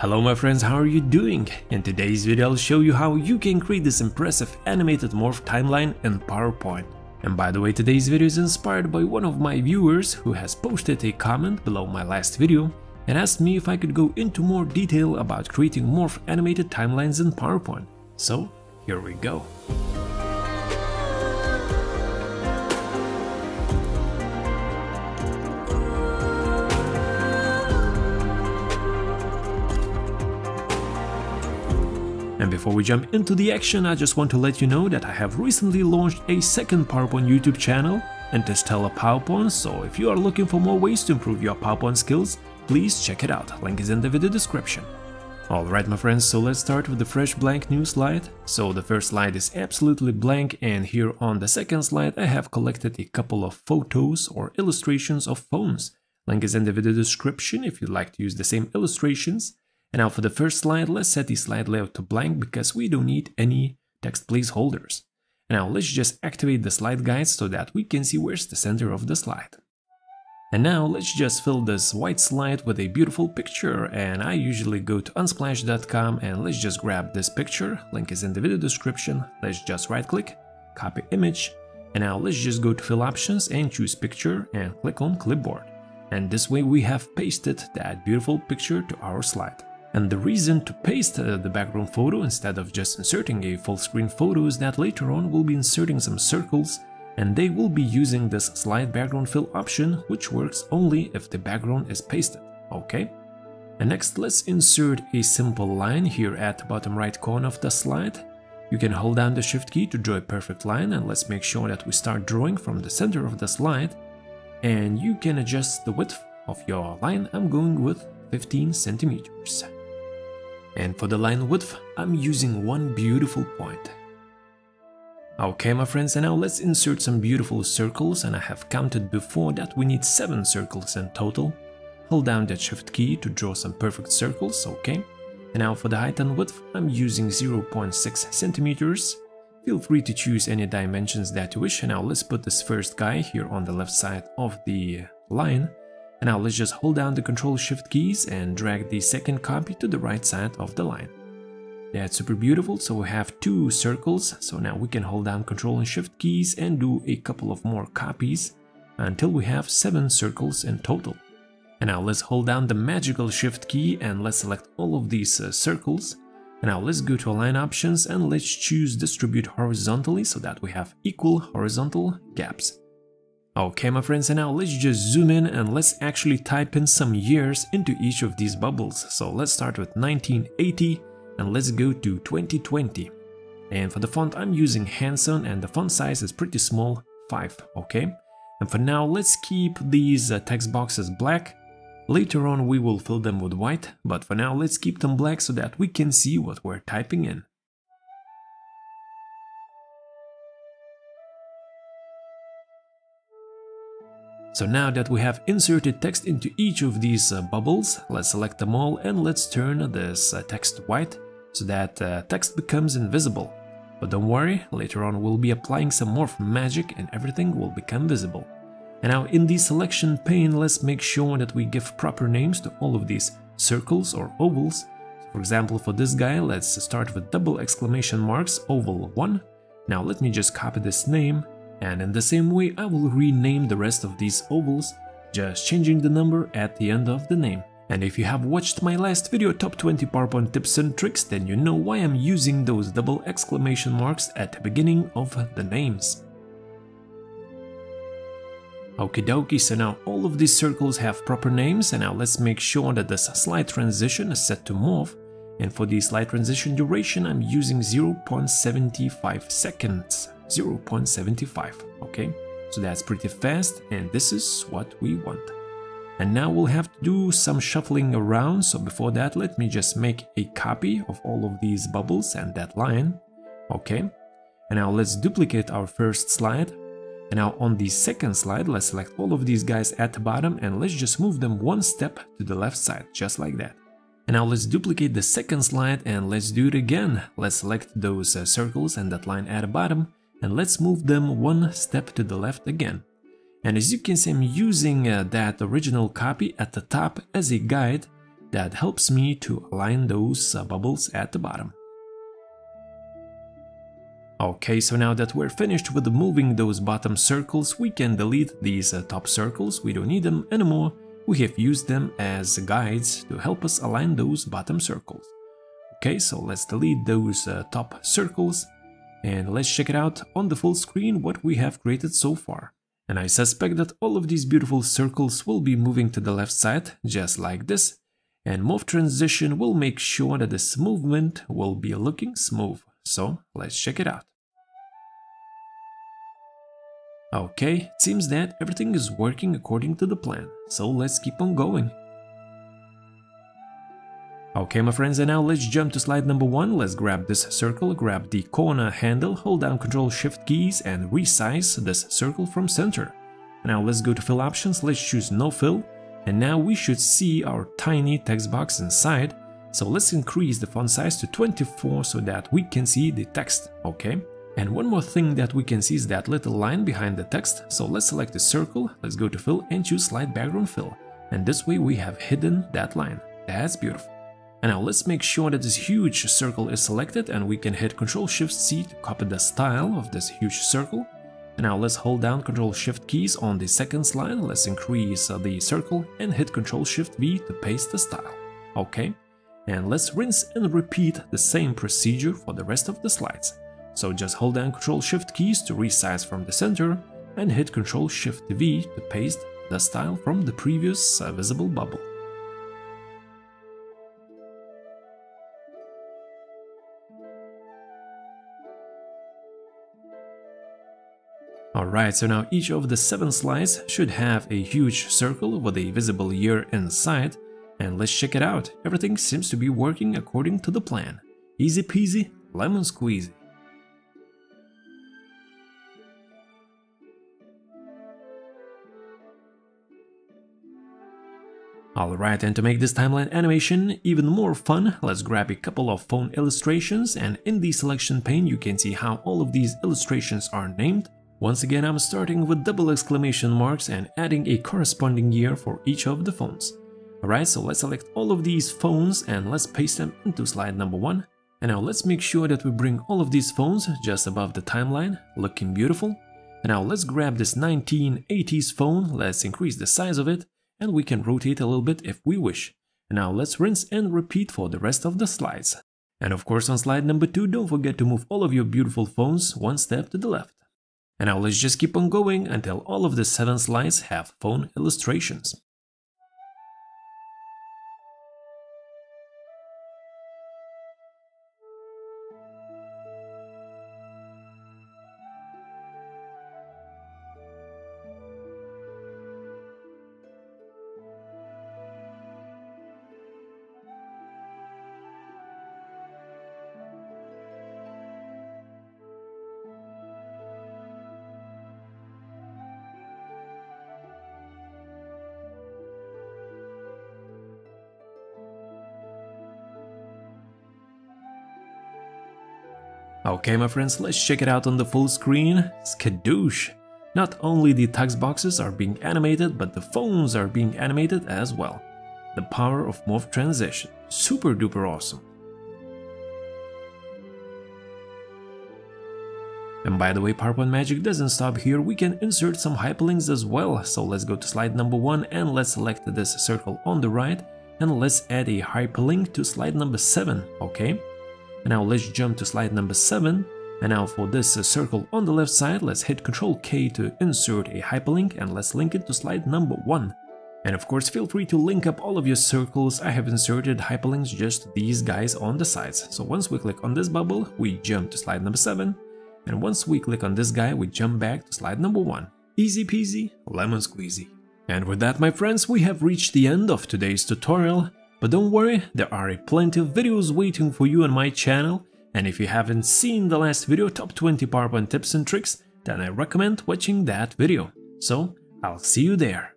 Hello my friends, how are you doing? In today's video I'll show you how you can create this impressive animated morph timeline in PowerPoint. And by the way, today's video is inspired by one of my viewers who has posted a comment below my last video and asked me if I could go into more detail about creating morph animated timelines in PowerPoint. So here we go. And before we jump into the action, I just want to let you know that I have recently launched a second PowerPoint YouTube channel, Interstellar PowerPoint, so if you are looking for more ways to improve your PowerPoint skills, please check it out, link is in the video description. Alright my friends, so let's start with the fresh blank new slide. So the first slide is absolutely blank, and here on the second slide I have collected a couple of photos or illustrations of phones. Link is in the video description if you'd like to use the same illustrations. And now for the first slide, let's set the slide layout to blank because we don't need any text placeholders. And now let's just activate the slide guides so that we can see where's the center of the slide. And now let's just fill this white slide with a beautiful picture, and I usually go to unsplash.com and let's just grab this picture, link is in the video description, let's just right click, copy image, and now let's just go to fill options and choose picture and click on clipboard. And this way we have pasted that beautiful picture to our slide. And the reason to paste the background photo instead of just inserting a full screen photo is that later on we'll be inserting some circles and they will be using this slide background fill option, which works only if the background is pasted, okay? And next let's insert a simple line here at the bottom right corner of the slide. You can hold down the shift key to draw a perfect line, and let's make sure that we start drawing from the center of the slide. And you can adjust the width of your line, I'm going with 15 centimeters. And for the line width, I'm using one beautiful point. Okay my friends, and now let's insert some beautiful circles, and I have counted before that we need 7 circles in total. Hold down that shift key to draw some perfect circles, okay. And now for the height and width, I'm using 0.6 centimeters. Feel free to choose any dimensions that you wish, and now let's put this first guy here on the left side of the line. And now let's just hold down the Ctrl Shift keys and drag the second copy to the right side of the line. That's super beautiful, so we have 2 circles, so now we can hold down Ctrl and Shift keys and do a couple of more copies until we have 7 circles in total. And now let's hold down the magical Shift key and let's select all of these circles. And now let's go to Align Options and let's choose Distribute Horizontally so that we have equal horizontal gaps. Okay my friends, and now let's just zoom in and let's actually type in some years into each of these bubbles. So let's start with 1980 and let's go to 2020. And for the font I'm using Hanson, and the font size is pretty small, 5, okay? And for now let's keep these text boxes black. Later on we will fill them with white, but for now let's keep them black so that we can see what we're typing in. So now that we have inserted text into each of these bubbles, let's select them all and let's turn this text white so that text becomes invisible. But don't worry, later on we'll be applying some morph magic and everything will become visible. And now in the selection pane, let's make sure that we give proper names to all of these circles or ovals. So for example, for this guy, let's start with double exclamation marks, oval 1. Now let me just copy this name. And in the same way, I will rename the rest of these ovals, just changing the number at the end of the name. And if you have watched my last video, Top 20 PowerPoint Tips and Tricks, then you know why I'm using those double exclamation marks at the beginning of the names. Okie dokie, so now all of these circles have proper names, and now let's make sure that this slide transition is set to morph. And for the slide transition duration, I'm using 0.75 seconds. 0.75, okay, so that's pretty fast, and this is what we want. And now we'll have to do some shuffling around, so before that let me just make a copy of all of these bubbles and that line, okay. And now let's duplicate our first slide, and now on the second slide let's select all of these guys at the bottom and let's just move them one step to the left side, just like that. And now let's duplicate the second slide and let's do it again. Let's select those circles and that line at the bottom and let's move them one step to the left again. And as you can see, I'm using that original copy at the top as a guide that helps me to align those bubbles at the bottom. Okay, so now that we're finished with moving those bottom circles, we can delete these top circles, we don't need them anymore. We have used them as guides to help us align those bottom circles. Okay, so let's delete those top circles and let's check it out on the full screen what we have created so far. And I suspect that all of these beautiful circles will be moving to the left side, just like this. And move transition will make sure that this movement will be looking smooth. So let's check it out. Okay, it seems that everything is working according to the plan, so let's keep on going. Okay, my friends, and now let's jump to slide number 1, let's grab this circle, grab the corner handle, hold down Ctrl-Shift keys and resize this circle from center. Now let's go to Fill Options, let's choose No Fill, and now we should see our tiny text box inside, so let's increase the font size to 24 so that we can see the text, okay? And one more thing that we can see is that little line behind the text, so let's select the circle, let's go to Fill and choose Slide Background Fill, and this way we have hidden that line. That's beautiful. And now let's make sure that this huge circle is selected and we can hit Ctrl-Shift-C to copy the style of this huge circle. And now let's hold down Ctrl-Shift keys on the second slide, let's increase the circle and hit Ctrl-Shift-V to paste the style, okay? And let's rinse and repeat the same procedure for the rest of the slides. So just hold down Ctrl-Shift keys to resize from the center and hit Ctrl-Shift-V to paste the style from the previous visible bubble. Alright, so now each of the 7 slides should have a huge circle with a visible year inside, and let's check it out. Everything seems to be working according to the plan. Easy peasy, lemon squeezy. Alright, and to make this timeline animation even more fun, let's grab a couple of phone illustrations, and in the selection pane you can see how all of these illustrations are named. Once again, I'm starting with double exclamation marks and adding a corresponding year for each of the phones. Alright, so let's select all of these phones and let's paste them into slide number 1. And now let's make sure that we bring all of these phones just above the timeline, looking beautiful. And now let's grab this 1980s phone, let's increase the size of it, and we can rotate a little bit if we wish. And now let's rinse and repeat for the rest of the slides. And of course on slide number 2, don't forget to move all of your beautiful phones one step to the left. And now let's just keep on going until all of the 7 slides have phone illustrations. Okay, my friends, let's check it out on the full screen. Skadoosh! Not only the text boxes are being animated, but the phones are being animated as well. The power of morph transition. Super duper awesome. And by the way, PowerPoint magic doesn't stop here. We can insert some hyperlinks as well. So let's go to slide number 1 and let's select this circle on the right. And let's add a hyperlink to slide number 7, okay? And now let's jump to slide number 7, and now for this circle on the left side, let's hit Ctrl-K to insert a hyperlink and let's link it to slide number 1. And of course feel free to link up all of your circles, I have inserted hyperlinks just these guys on the sides. So once we click on this bubble, we jump to slide number 7, and once we click on this guy, we jump back to slide number 1. Easy peasy, lemon squeezy. And with that, my friends, we have reached the end of today's tutorial. But don't worry, there are plenty of videos waiting for you on my channel, and if you haven't seen the last video, top 20 PowerPoint tips and tricks, then I recommend watching that video. So, I'll see you there.